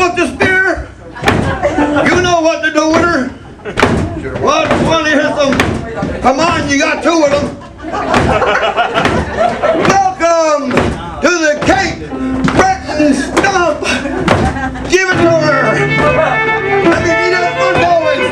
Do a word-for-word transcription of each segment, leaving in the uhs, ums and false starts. book to spare. You know what to do with her. Well, funny hit them. Come on, you got two of them. Welcome to the Cape Breton Stomp. Give it to her. Let me eat up for boys.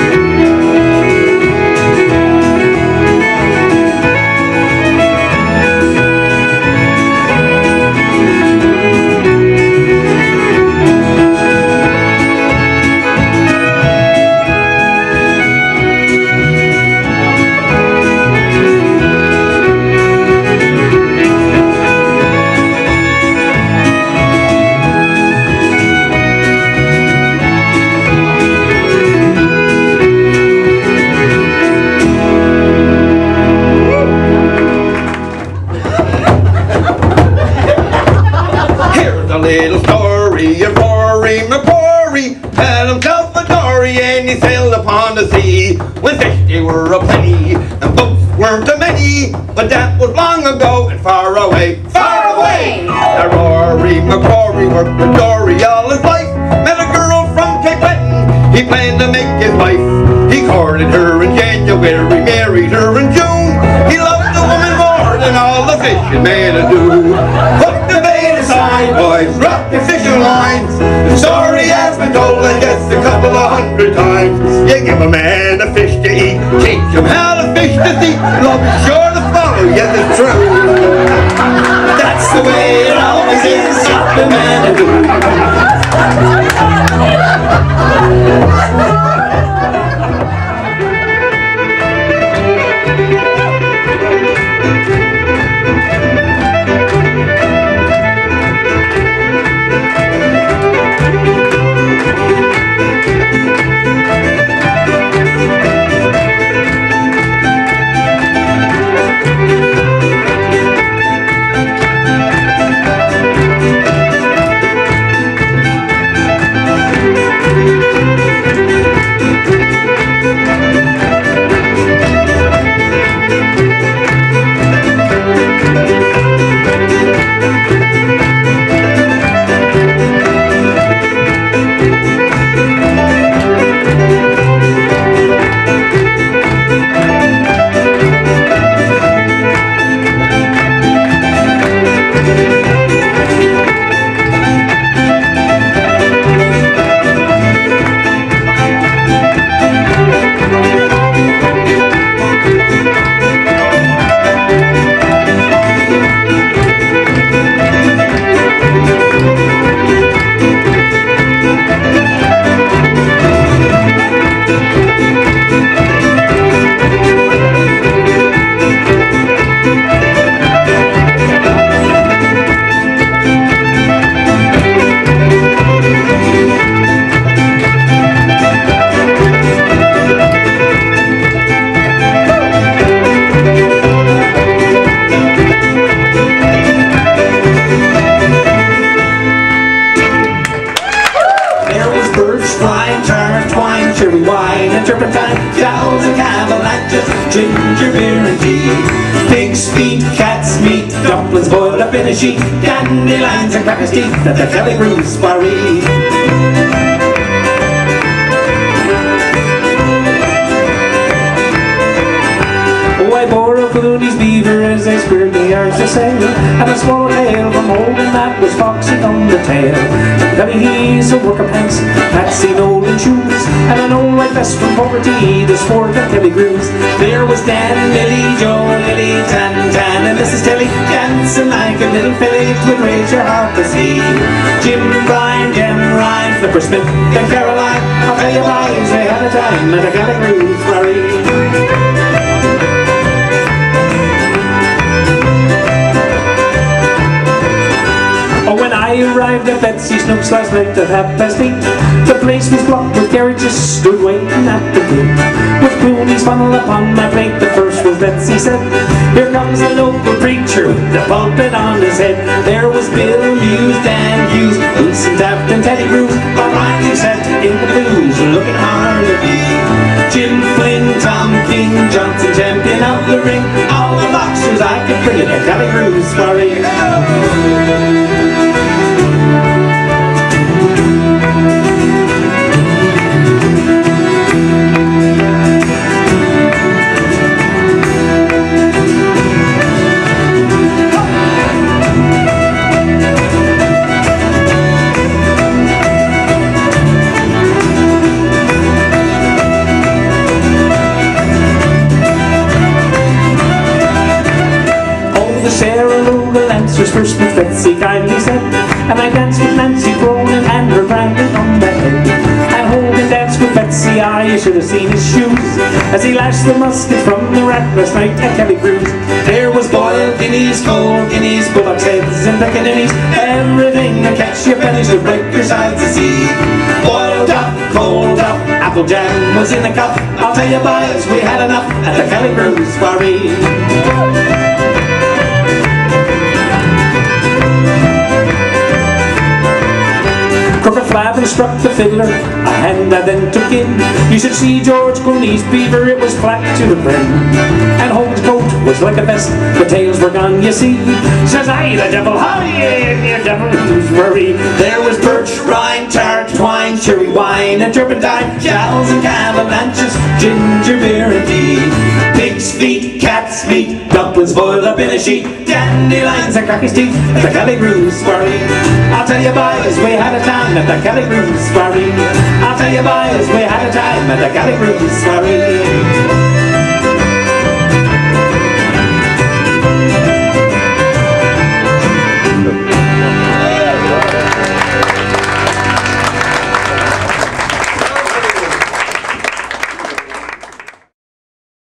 Roy Macquarie. up in a sheet, dandelions and crackers' teeth at the Kelligrew's Soiree. I bore a Clooney's beaver as I squared the yards to sail, and a swallowtail from Oldham that was Foxy on the tail. Very he's a worker pants, Patsy Nolan shoes, and an old white vest from Poverty, the sport of Teddy Ruse. There was Dan and Lily, Joe and Lily, Tan-Tan and Missus Tilly, dancing like a little filly, 'twould raise your heart to see. Jim Flynn, Jim Ryan, Flippersmith and Caroline, I'll tell you Bynes, they had a time at a Kelligrew's Soiree. I arrived at Betsy Snooks last night at half past eight. The place was blocked with carriages, stood waiting at the gate. With Clooney's funnel upon my plate, the first was Betsy said, "Here comes a local preacher with the pulpit on his head." There was Bill Hughes, Dan Hughes, Wilson Taft and Teddy Ruse, while Bynes sat in the blues, looking hard at me. Jim Flynn, Tom King, Johnson, champion of the ring, all the boxers I could bring in a Kelligrew's Soiree. Was first with Betsy kindly said, and I danced with Nancy Crown and her Brandon on that head. And Holmes danced with Betsy, I should have seen his shoes as he lashed the musket from the rack last night at Kelly Cruise. There was boiled guineas, cold guineas, bullocks' heads and peccaninnies, everything to catch your pennies to break your sides to see. Boiled up, cold up, apple jam was in the cup. I'll tell you Bynes, we had enough at the Kelligrew's Soiree. Flavin struck the fiddler, a hand I then took in. You should see George Clooney's beaver, it was flat to the brim. And Holmes' coat was like a vest, the tails were gone, you see. Says I, the devil, how you devil's worry. There was birch, brine, charred twine, cherry wine and turpentine, shells and avalanches, ginger beer and tea. Pig's feet, cat's meat, dumplings boiled up in a sheet, dandelions and crackers' teeth at the Kelligrew's Soiree. I'll tell you boys, we had a time at the Kelligrew's Soiree. I'll tell you boys, we had a time at the Kelligrew's Soiree.